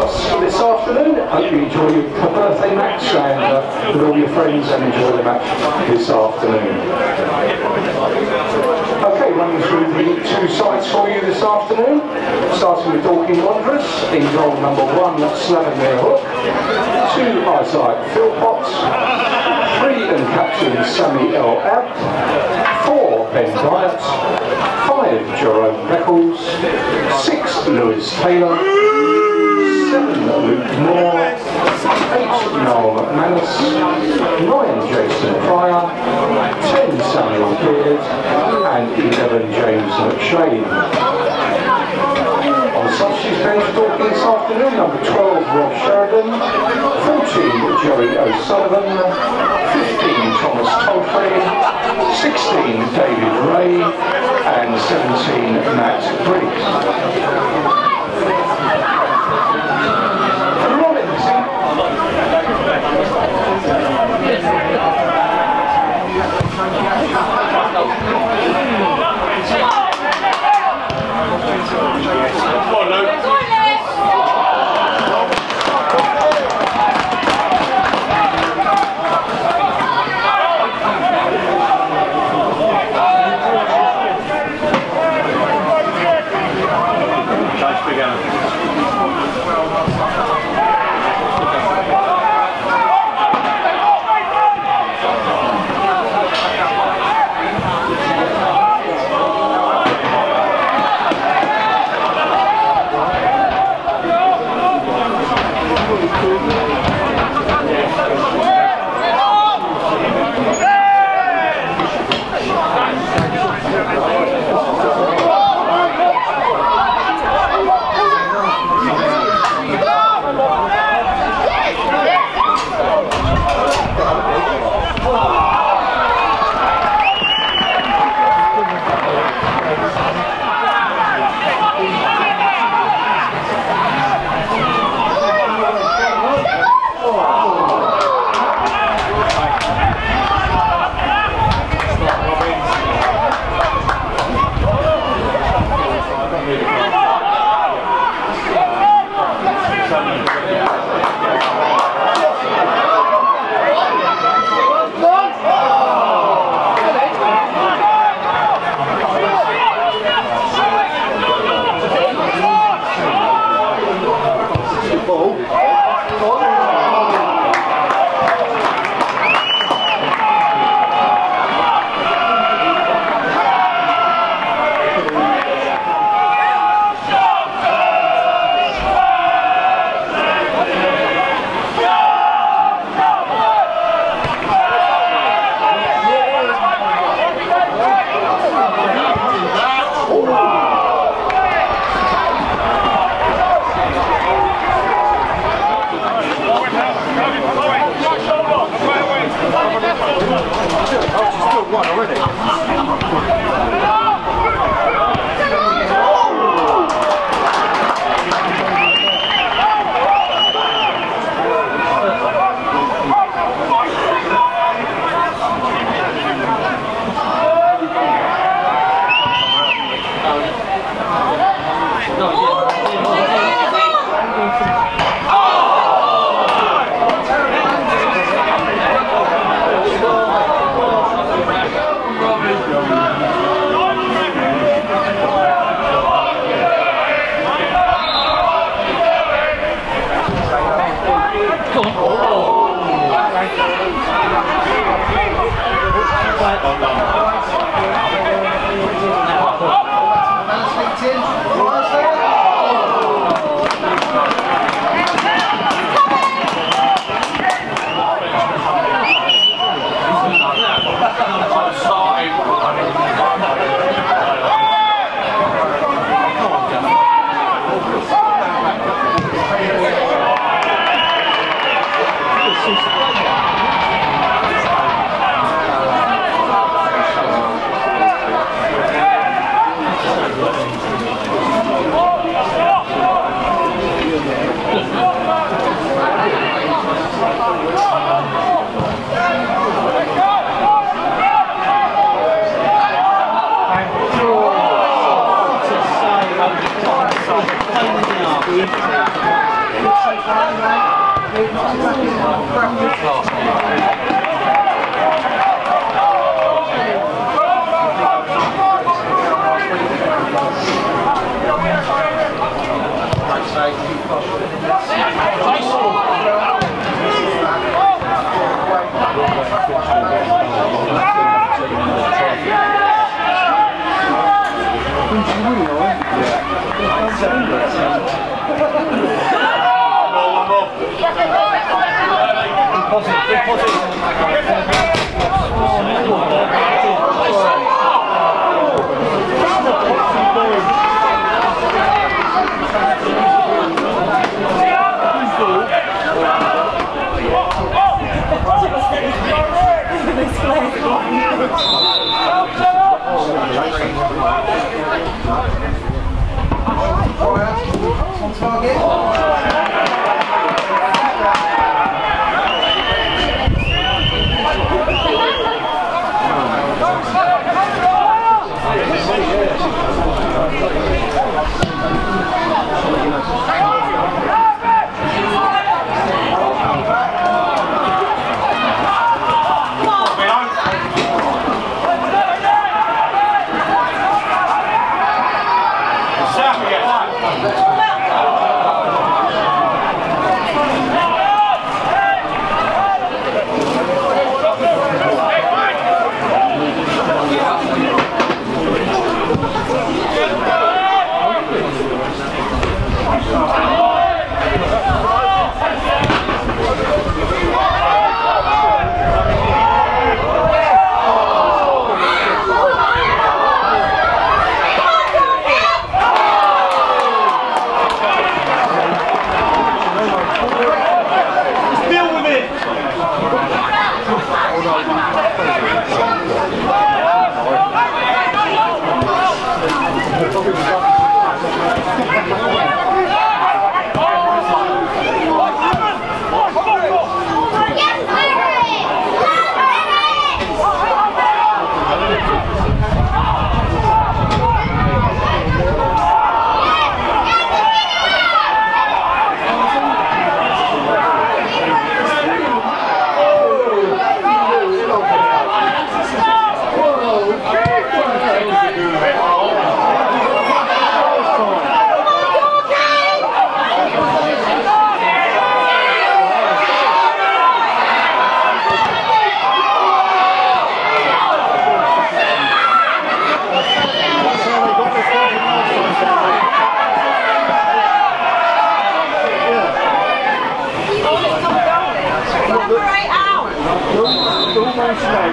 us this afternoon. I hope you enjoy your birthday match and with all your friends, and enjoy the match this afternoon. Okay, running through the two sides for you this afternoon, starting with Dorking Wanderers in goal number 1, Slaven Miluk, 2, Isaac Philpott, 3 and captain Sammy L. Abbott, 4, Ben Bryant, 5, Jerome Beckles, 6, Lewis Taylor, 7, Luke Moore, 8, Noel McManus, 9, Jason Pryor, 10, Samuel Beard, and 11, James McShane. On substitute bench talking this afternoon, number 12, Ralph Sheridan, 14, Joey O'Sullivan, 15, Thomas Toffee, 16, David Ray, and 17, Matt Briggs.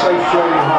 safe journey